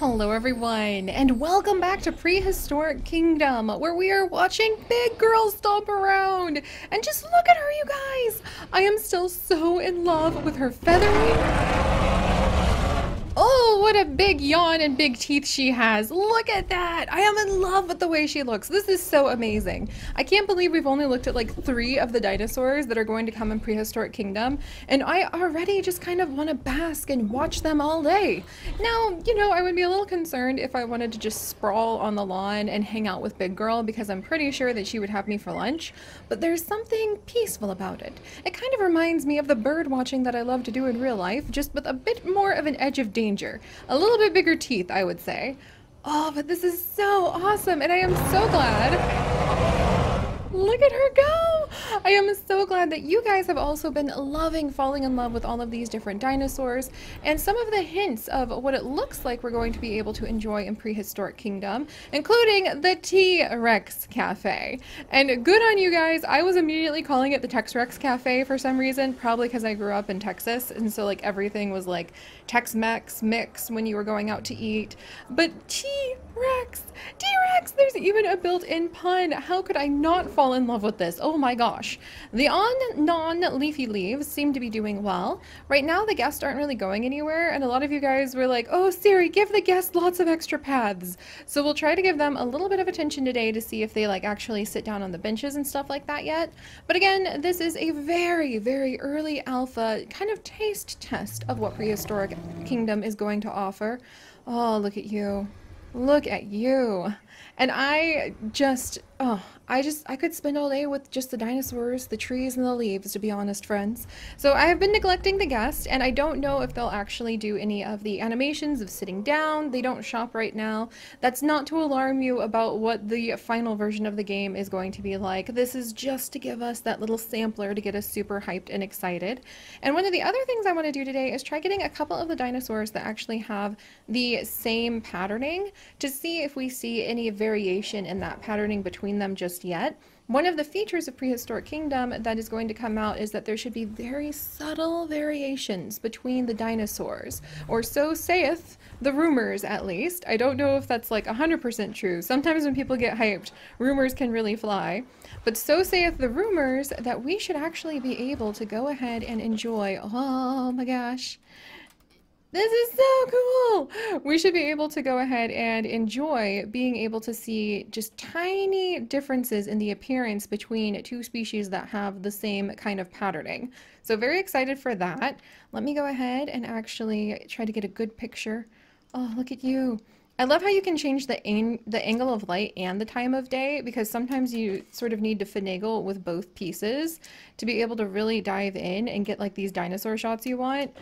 Hello everyone, and welcome back to Prehistoric Kingdom, where we are watching big girls stomp around. And just look at her, you guys! I am still so in love with her feathering. Oh, what a big yawn and big teeth she has. Look at that! I am in love with the way she looks. This is so amazing. I can't believe we've only looked at like 3 of the dinosaurs that are going to come in Prehistoric Kingdom, and I already just kind of want to bask and watch them all day. Now, you know, I would be a little concerned if I wanted to just sprawl on the lawn and hang out with Big Girl, because I'm pretty sure that she would have me for lunch, but there's something peaceful about it. It kind of reminds me of the bird watching that I love to do in real life, just with a bit more of an edge of danger. A little bit bigger teeth, I would say. Oh, but this is so awesome, and I am so glad. Look at her go! I am so glad that you guys have also been loving falling in love with all of these different dinosaurs and some of the hints of what it looks like we're going to be able to enjoy in Prehistoric Kingdom, including the T-Rex Cafe. And good on you guys. I was immediately calling it the Tex-Rex Cafe for some reason, probably because I grew up in Texas, and so like everything was like Tex-Mex mix when you were going out to eat. But T-Rex, T-Rex, there's even a built-in pun. How could I not fall in love with this? Oh my gosh. The non-leafy leaves seem to be doing well. Right now the guests aren't really going anywhere, and a lot of you guys were like, oh Siri, give the guests lots of extra paths. So we'll try to give them a little bit of attention today to see if they like actually sit down on the benches and stuff like that yet. But again, this is a very, very early alpha kind of taste test of what Prehistoric Kingdom is going to offer. Oh, look at you. Look at you. And I could spend all day with just the dinosaurs, the trees, and the leaves, to be honest, friends. So I have been neglecting the guests, and I don't know if they'll actually do any of the animations of sitting down. They don't shop right now. That's not to alarm you about what the final version of the game is going to be like. This is just to give us that little sampler to get us super hyped and excited. And one of the other things I want to do today is try getting a couple of the dinosaurs that actually have the same patterning to see if we see any variation in that patterning between them just yet. One of the features of Prehistoric Kingdom that is going to come out is that there should be very subtle variations between the dinosaurs, or so saith the rumors at least. I don't know if that's like 100% true. Sometimes when people get hyped, rumors can really fly. But so saith the rumors that we should actually be able to go ahead and enjoy, oh my gosh, this is so cool! We should be able to go ahead and enjoy being able to see just tiny differences in the appearance between 2 species that have the same kind of patterning. So very excited for that. Let me go ahead and actually try to get a good picture. Oh, look at you. I love how you can change the angle of light and the time of day, because sometimes you sort of need to finagle with both pieces to be able to really dive in and get like these dinosaur shots you want.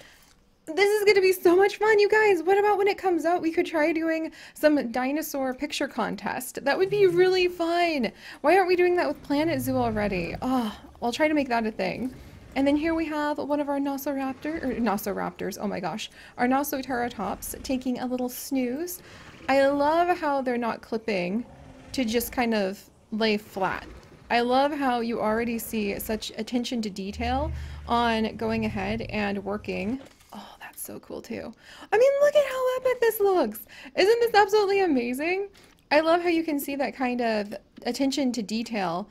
This is going to be so much fun, you guys. What about when it comes out, we could try doing some dinosaur picture contest? That would be really fun. Why aren't we doing that with Planet Zoo already? Oh, I'll try to make that a thing. And then here we have one of our Nosoraptors, oh my gosh, our Nosoteratops taking a little snooze. I love how they're not clipping to just kind of lay flat. I love how you already see such attention to detail on going ahead and working. Oh, that's so cool too. I mean, look at how epic this looks. Isn't this absolutely amazing? I love how you can see that kind of attention to detail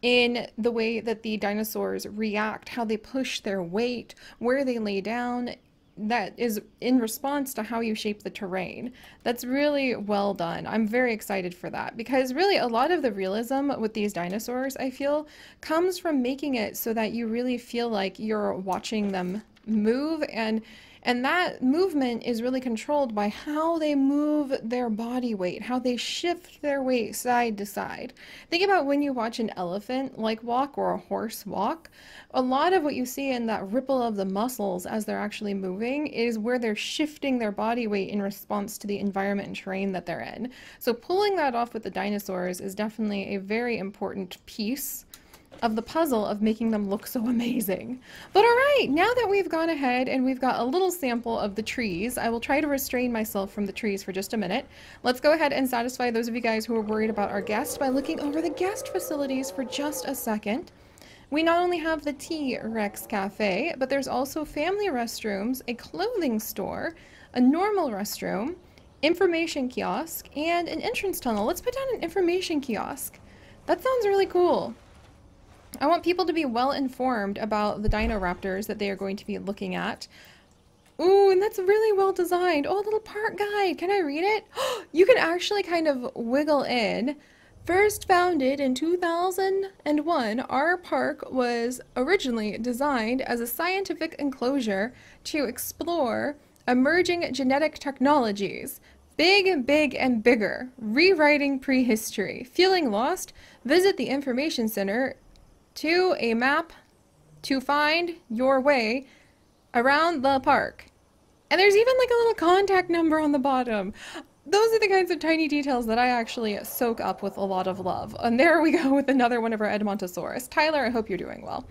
in the way that the dinosaurs react, how they push their weight, where they lay down. That is in response to how you shape the terrain. That's really well done. I'm very excited for that, because really a lot of the realism with these dinosaurs, I feel, comes from making it so that you really feel like you're watching them move, and that movement is really controlled by how they move their body weight, how they shift their weight side to side. Think about when you watch an elephant like walk or a horse walk. A lot of what you see in that ripple of the muscles as they're actually moving is where they're shifting their body weight in response to the environment and terrain that they're in. So pulling that off with the dinosaurs is definitely a very important piece of the puzzle of making them look so amazing. But all right, now that we've gone ahead and we've got a little sample of the trees, I will try to restrain myself from the trees for just a minute. Let's go ahead and satisfy those of you guys who are worried about our guests by looking over the guest facilities for just a second. We not only have the T-Rex Cafe, but there's also family restrooms, a clothing store, a normal restroom, information kiosk, and an entrance tunnel. Let's put down an information kiosk. That sounds really cool. I want people to be well informed about the Dino-Raptors that they are going to be looking at. Ooh, and that's really well designed. Oh, little park guide. Can I read it? You can actually kind of wiggle in. First founded in 2001, our park was originally designed as a scientific enclosure to explore emerging genetic technologies. Big, big, and bigger. Rewriting prehistory. Feeling lost? Visit the information center to a map to find your way around the park. And there's even like a little contact number on the bottom. Those are the kinds of tiny details that I actually soak up with a lot of love. And there we go with another one of our Edmontosaurus. Tyler, I hope you're doing well.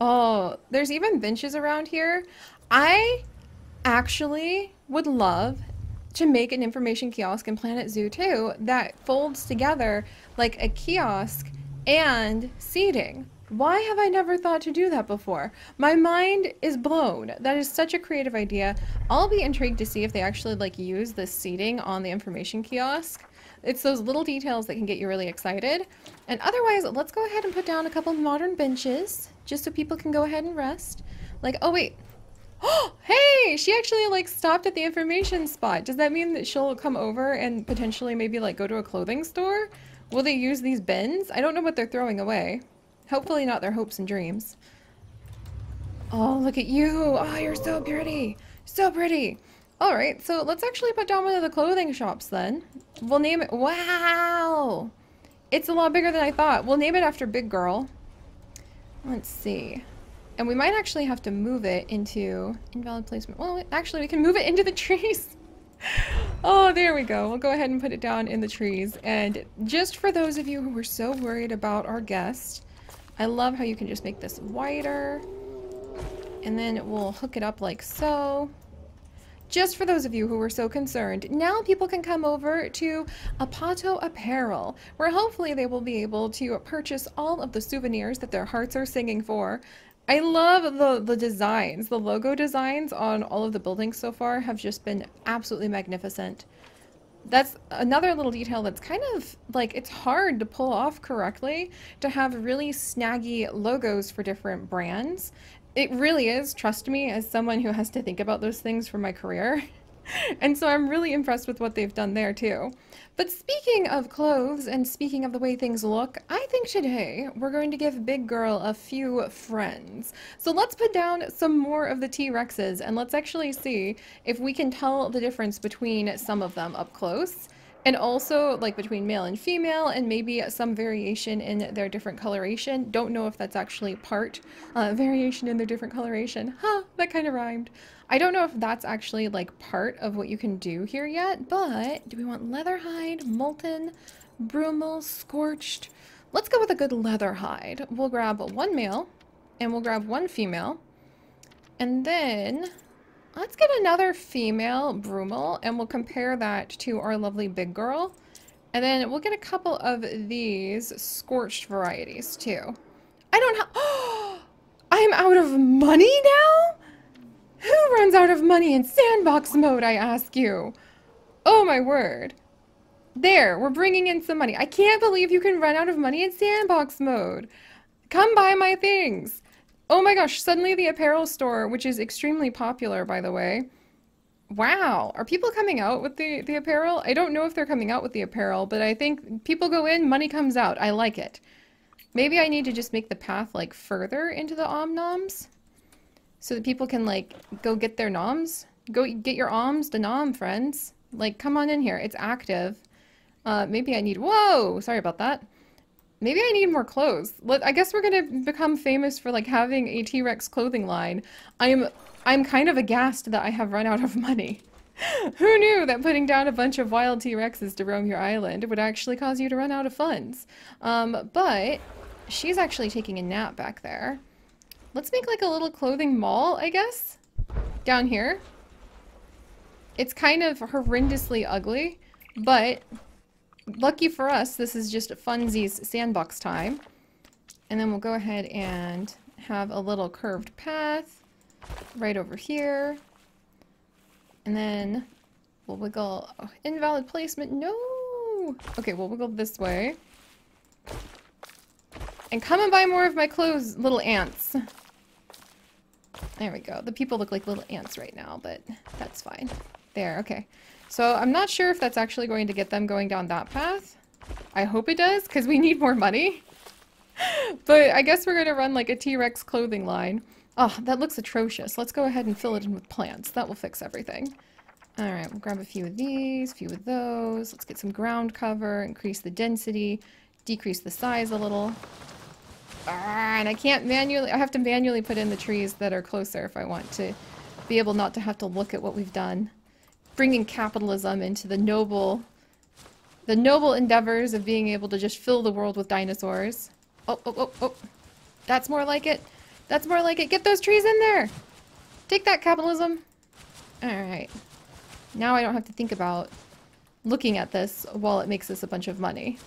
Oh, there's even benches around here. I actually would love to make an information kiosk in Planet Zoo too that folds together like a kiosk and seating. Why have I never thought to do that before? My mind is blown. That is such a creative idea. I'll be intrigued to see if they actually like use this seating on the information kiosk. It's those little details that can get you really excited. And otherwise, let's go ahead and put down a couple of modern benches just so people can go ahead and rest. Like, oh wait. Oh, hey, she actually like stopped at the information spot. Does that mean that she'll come over and potentially maybe like go to a clothing store? Will they use these bins? I don't know what they're throwing away. Hopefully not their hopes and dreams. Oh, look at you. Oh, you're so pretty. So pretty. All right, so let's actually put down one of the clothing shops then. We'll name it. Wow. It's a lot bigger than I thought. We'll name it after Big Girl. Let's see. And we might actually have to move it into invalid placement. Well, actually, we can move it into the trees. Oh, there we go. We'll go ahead and put it down in the trees. And just for those of you who were so worried about our guest, I love how you can just make this wider, and then we'll hook it up like so. Just for those of you who were so concerned, now people can come over to Apato Apparel, where hopefully they will be able to purchase all of the souvenirs that their hearts are singing for. I love the designs. The logo designs on all of the buildings so far have just been absolutely magnificent. That's another little detail that's kind of like, it's hard to pull off correctly to have really snaggy logos for different brands. It really is, trust me, as someone who has to think about those things for my career. And so I'm really impressed with what they've done there too. But speaking of clothes and speaking of the way things look, I think today we're going to give Big Girl a few friends. So let's put down some more of the T-Rexes and let's actually see if we can tell the difference between some of them up close. And also like between male and female and maybe some variation in their different coloration. Don't know if that's actually part variation in their different coloration. Huh, that kind of rhymed. I don't know if that's actually like part of what you can do here yet, but do we want leatherhide, molten, brumel, scorched? Let's go with a good leatherhide. We'll grab one male and we'll grab one female. And then let's get another female Brumel, and we'll compare that to our lovely Big Girl. And then we'll get a couple of these scorched varieties, too. I don't have... Oh, I'm out of money now? Who runs out of money in sandbox mode, I ask you? Oh, my word. There, we're bringing in some money. I can't believe you can run out of money in sandbox mode. Come buy my things. Oh my gosh, suddenly the apparel store, which is extremely popular, by the way. Wow, are people coming out with the apparel? I don't know if they're coming out with the apparel, but I think people go in, money comes out. I like it. Maybe I need to just make the path, like, further into the om-noms so that people can, like, go get their noms. Go get your oms to nom, friends. Like, come on in here. It's active. Maybe I need... Whoa! Sorry about that. Maybe I need more clothes. I guess we're gonna become famous for like having a T-Rex clothing line. I'm kind of aghast that I have run out of money. Who knew that putting down a bunch of wild T-Rexes to roam your island would actually cause you to run out of funds? But she's actually taking a nap back there. Let's make like a little clothing mall, I guess? Down here. It's kind of horrendously ugly, but lucky for us, this is just funsies sandbox time. And then we'll go ahead and have a little curved path right over here. And then We'll wiggle. Oh, invalid placement. No. Okay, we'll wiggle this way. And come and buy more of my clothes, little ants. There we go. The people look like little ants right now, but that's fine. There, okay. So I'm not sure if that's actually going to get them going down that path. I hope it does, because we need more money. But I guess we're going to run like a T-Rex clothing line. Oh, that looks atrocious. Let's go ahead and fill it in with plants. That will fix everything. All right, we'll grab a few of these, a few of those. Let's get some ground cover, increase the density, decrease the size a little. Ah, and I can't manually, I have to manually put in the trees that are closer if I want to be able not to have to look at what we've done. Bringing capitalism into the noble endeavors of being able to just fill the world with dinosaurs. Oh, oh, oh, oh. That's more like it. That's more like it. Get those trees in there. Take that, capitalism. All right. Now I don't have to think about looking at this while it makes us a bunch of money.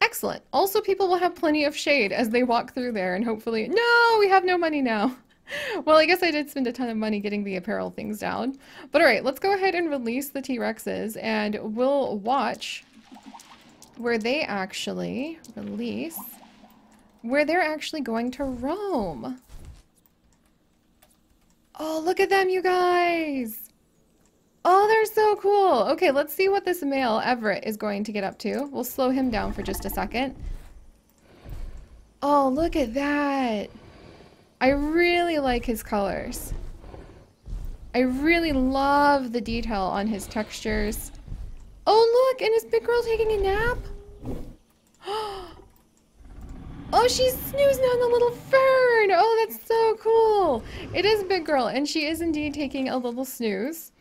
Excellent. Also, people will have plenty of shade as they walk through there and hopefully... No, we have no money now. Well, I guess I did spend a ton of money getting the apparel things down. But all right, let's go ahead and release the T-Rexes and we'll watch where they actually release, where they're actually going to roam. Oh, look at them, you guys. Oh, they're so cool. Okay, let's see what this male Everett is going to get up to. We'll slow him down for just a second. Oh, look at that. I really like his colors. I really love the detail on his textures. Oh, look, and is Big Girl taking a nap? Oh, she's snoozing on the little fern. Oh, that's so cool. It is Big Girl, and she is indeed taking a little snooze.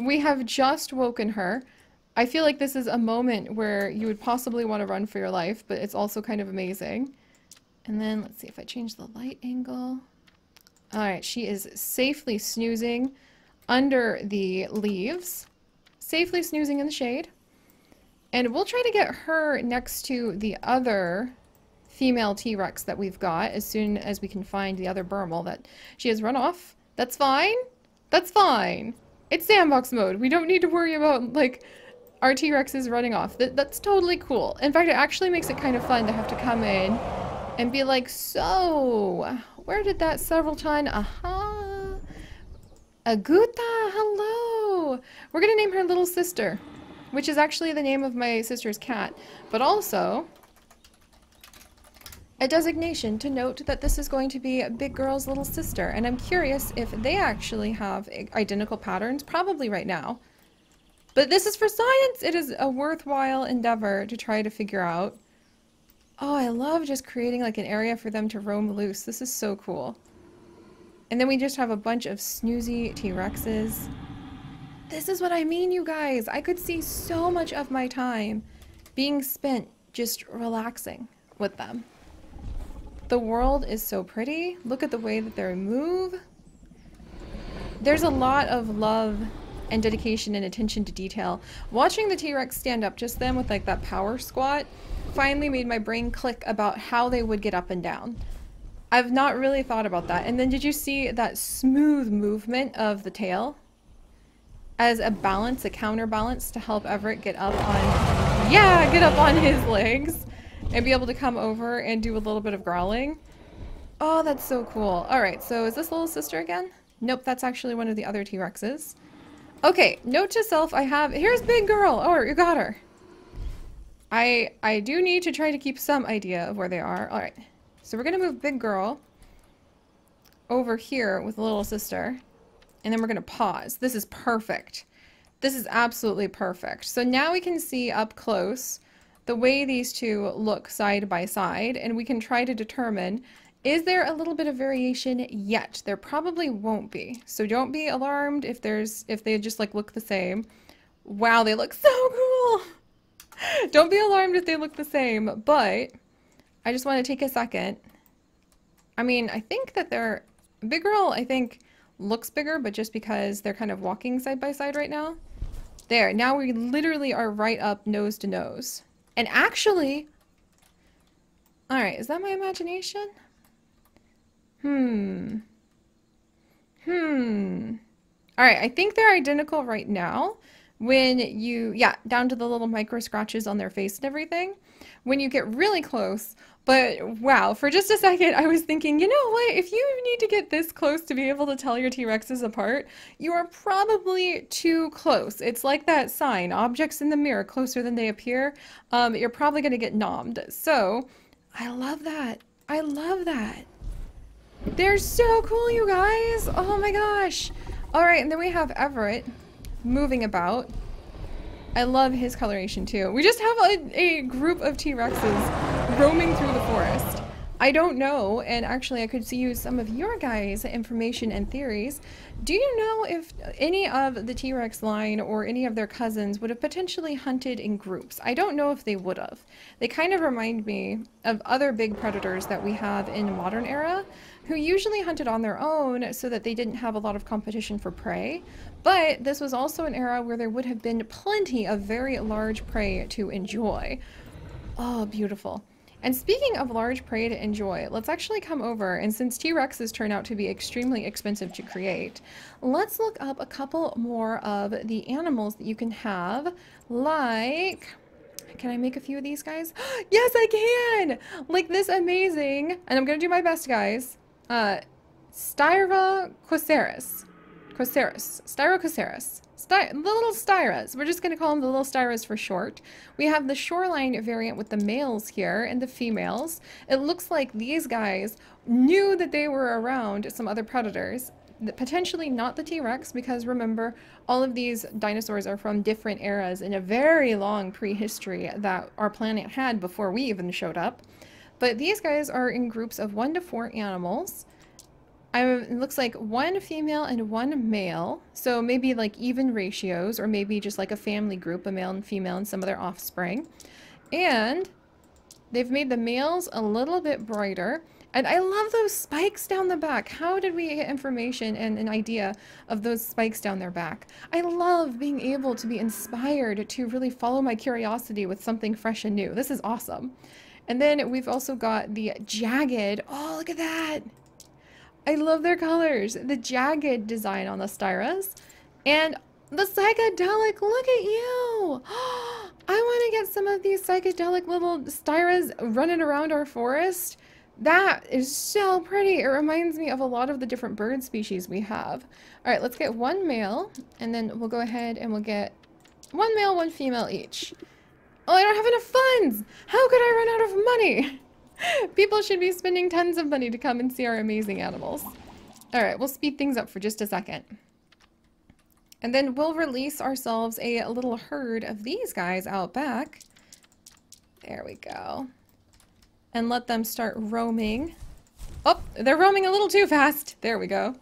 We have just woken her. I feel like this is a moment where you would possibly want to run for your life, but it's also kind of amazing. And then let's see if I change the light angle. All right, she is safely snoozing under the leaves, safely snoozing in the shade. And we'll try to get her next to the other female T-Rex that we've got as soon as we can find the other Burmel that she has run off. That's fine. That's fine. It's sandbox mode. We don't need to worry about, like, our T-Rexes running off. That's totally cool. In fact, it actually makes it kind of fun to have to come in and be like, so, where did that several ton? Aha! Aguta, hello! We're gonna name her Little Sister, which is actually the name of my sister's cat, but also a designation to note that this is going to be Big Girl's little sister, and I'm curious if they actually have identical patterns, probably right now. But this is for science! It is a worthwhile endeavor to try to figure out. Oh, I love just creating like an area for them to roam loose. This is so cool. And then we just have a bunch of snoozy T-Rexes. This is what I mean, you guys! I could see so much of my time being spent just relaxing with them. The world is so pretty. Look at the way that they move. There's a lot of love and dedication and attention to detail. Watching the T-Rex stand up just then with like that power squat finally made my brain click about how they would get up and down. I've not really thought about that. And then did you see that smooth movement of the tail as a balance, a counterbalance to help Everett get up on, yeah, get up on his legs and be able to come over and do a little bit of growling. Oh, that's so cool. All right, so is this Little Sister again? Nope, that's actually one of the other T-Rexes. Okay, note to self, I have... Here's Big Girl! Oh, you got her. I do need to try to keep some idea of where they are. All right, so we're going to move Big Girl over here with Little Sister, and then we're going to pause. This is perfect. This is absolutely perfect. So now we can see up close the way these two look side by side, and we can try to determine, is there a little bit of variation yet? There probably won't be, so don't be alarmed if there's, if they just like look the same. Wow, they look so cool. Don't be alarmed if they look the same, but I just want to take a second. I mean, I think that they're, Big Girl I think looks bigger, but just because they're kind of walking side by side right now. There, now we literally are right up nose to nose. And actually, all right, is that my imagination? Hmm. All right, I think they're identical right now. When you, yeah, down to the little micro scratches on their face and everything, when you get really close. But wow, for just a second, I was thinking, you know what, if you need to get this close to be able to tell your T-Rexes apart, you are probably too close. It's like that sign, objects in the mirror, closer than they appear. You're probably gonna get nommed. So I love that. I love that. They're so cool, you guys. Oh my gosh. All right, and then we have Everett moving about. I love his coloration too. We just have a group of T-Rexes roaming through the forest. I don't know, and actually I could use some of your guys' information and theories. Do you know if any of the T-Rex line or any of their cousins would have potentially hunted in groups? I don't know if they would have. They kind of remind me of other big predators that we have in modern era, who usually hunted on their own so that they didn't have a lot of competition for prey. But this was also an era where there would have been plenty of very large prey to enjoy. Oh, beautiful. And speaking of large prey to enjoy, let's actually come over, and since T-Rexes turn out to be extremely expensive to create, let's look up a couple more of the animals that you can have, like... Can I make a few of these guys? Yes, I can! Like this amazing, and I'm gonna do my best, guys, Styracosaurus. The little styras. We're just going to call them the little styras for short. We have the shoreline variant with the males here and the females. It looks like these guys knew that they were around some other predators. Potentially not the T-Rex, because remember, all of these dinosaurs are from different eras in a very long prehistory that our planet had before we even showed up. But these guys are in groups of 1 to 4 animals. It looks like 1 female and 1 male, so maybe like even ratios, or maybe just like a family group, a male and female and some of their offspring. And they've made the males a little bit brighter. And I love those spikes down the back. How did we get information and an idea of those spikes down their back? I love being able to be inspired to really follow my curiosity with something fresh and new. This is awesome. And then we've also got the jagged, oh, look at that. I love their colors, the jagged design on the styras, and the psychedelic, look at you! I want to get some of these psychedelic little styras running around our forest. That is so pretty. It reminds me of a lot of the different bird species we have. All right, let's get 1 male, and then we'll go ahead and we'll get 1 male, 1 female each. Oh, I don't have enough funds! How could I run out of money? People should be spending tons of money to come and see our amazing animals. All right, we'll speed things up for just a second. And then we'll release ourselves a little herd of these guys out back. There we go. And let them start roaming. Oh, they're roaming a little too fast. There we go.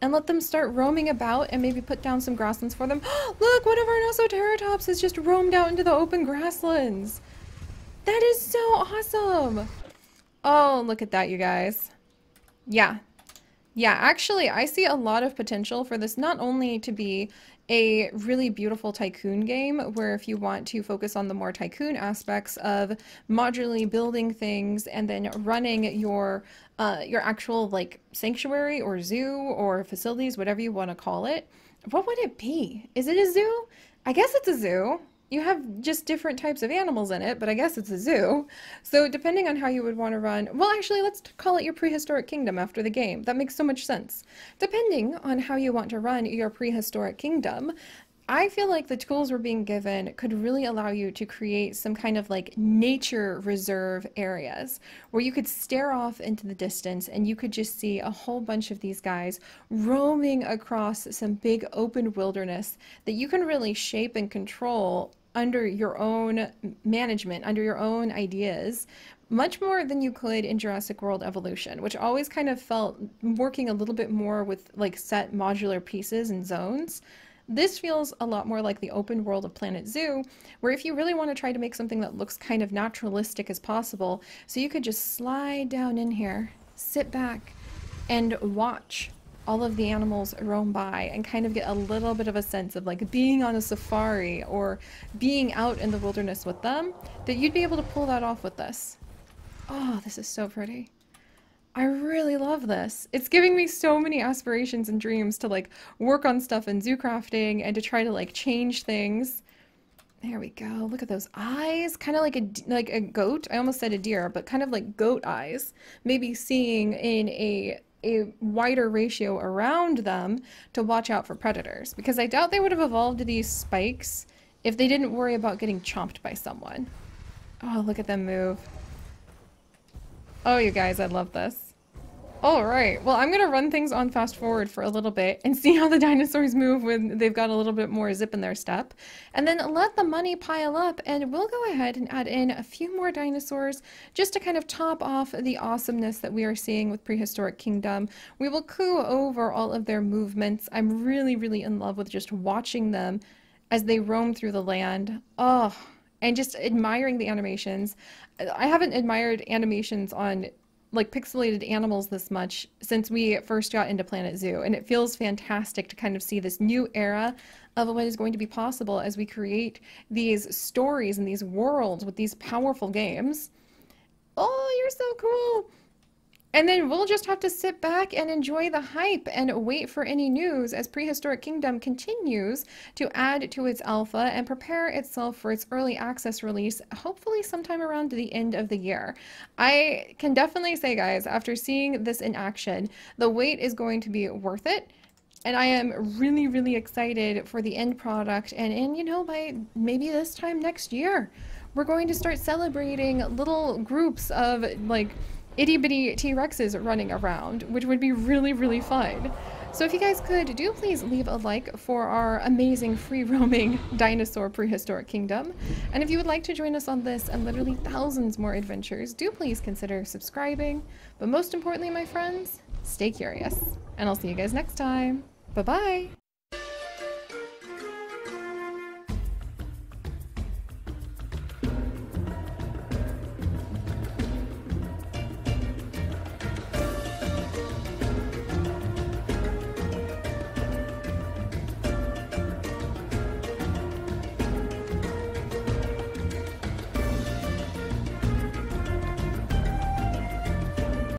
And let them start roaming about and maybe put down some grasslands for them. Look, one of our Nosoteratops has just roamed out into the open grasslands. That is so awesome! Oh, look at that, you guys. Yeah. Yeah, actually, I see a lot of potential for this not only to be a really beautiful tycoon game, where if you want to focus on the more tycoon aspects of modularly building things and then running your actual, like, sanctuary or zoo or facilities, whatever you want to call it. What would it be? Is it a zoo? I guess it's a zoo. You have just different types of animals in it, but I guess it's a zoo. So depending on how you would want to run, well, actually, let's call it your prehistoric kingdom after the game. That makes so much sense. Depending on how you want to run your prehistoric kingdom, I feel like the tools we're being given could really allow you to create some kind of like nature reserve areas where you could stare off into the distance and you could just see a whole bunch of these guys roaming across some big open wilderness that you can really shape and control under your own management, under your own ideas, much more than you could in Jurassic World Evolution, which always kind of felt working a little bit more with like set modular pieces and zones. This feels a lot more like the open world of Planet Zoo, where if you really want to try to make something that looks kind of naturalistic as possible, so you could just slide down in here, sit back, and watch all of the animals roam by and kind of get a little bit of a sense of like being on a safari or being out in the wilderness with them, that you'd be able to pull that off with this. Oh, this is so pretty. I really love this. It's giving me so many aspirations and dreams to like work on stuff in zoo crafting and to try to like change things. There we go. Look at those eyes, kind of like a goat. I almost said a deer, but kind of like goat eyes. Maybe seeing in a wider ratio around them to watch out for predators, because I doubt they would have evolved these spikes if they didn't worry about getting chomped by someone. Oh, look at them move. Oh, you guys, I love this. All right, well, I'm gonna run things on fast forward for a little bit and see how the dinosaurs move when they've got a little bit more zip in their step, and then let the money pile up, and we'll go ahead and add in a few more dinosaurs just to kind of top off the awesomeness that we are seeing with Prehistoric Kingdom. We will coo over all of their movements. I'm really, really in love with just watching them as they roam through the land. Oh, and just admiring the animations. I haven't admired animations on like pixelated animals this much since we first got into Planet Zoo, and it feels fantastic to kind of see this new era of what is going to be possible as we create these stories and these worlds with these powerful games. Oh, you're so cool! And then we'll just have to sit back and enjoy the hype and wait for any news as Prehistoric Kingdom continues to add to its alpha and prepare itself for its early access release, hopefully sometime around the end of the year. I can definitely say, guys, after seeing this in action, the wait is going to be worth it. And I am really, really excited for the end product. And you know, by maybe this time next year, we're going to start celebrating little groups of, like, itty-bitty T-Rexes running around, which would be really, really fun. So if you guys could, do please leave a like for our amazing free-roaming dinosaur Prehistoric Kingdom. And if you would like to join us on this and literally thousands more adventures, do please consider subscribing. But most importantly, my friends, stay curious. And I'll see you guys next time. Bye-bye!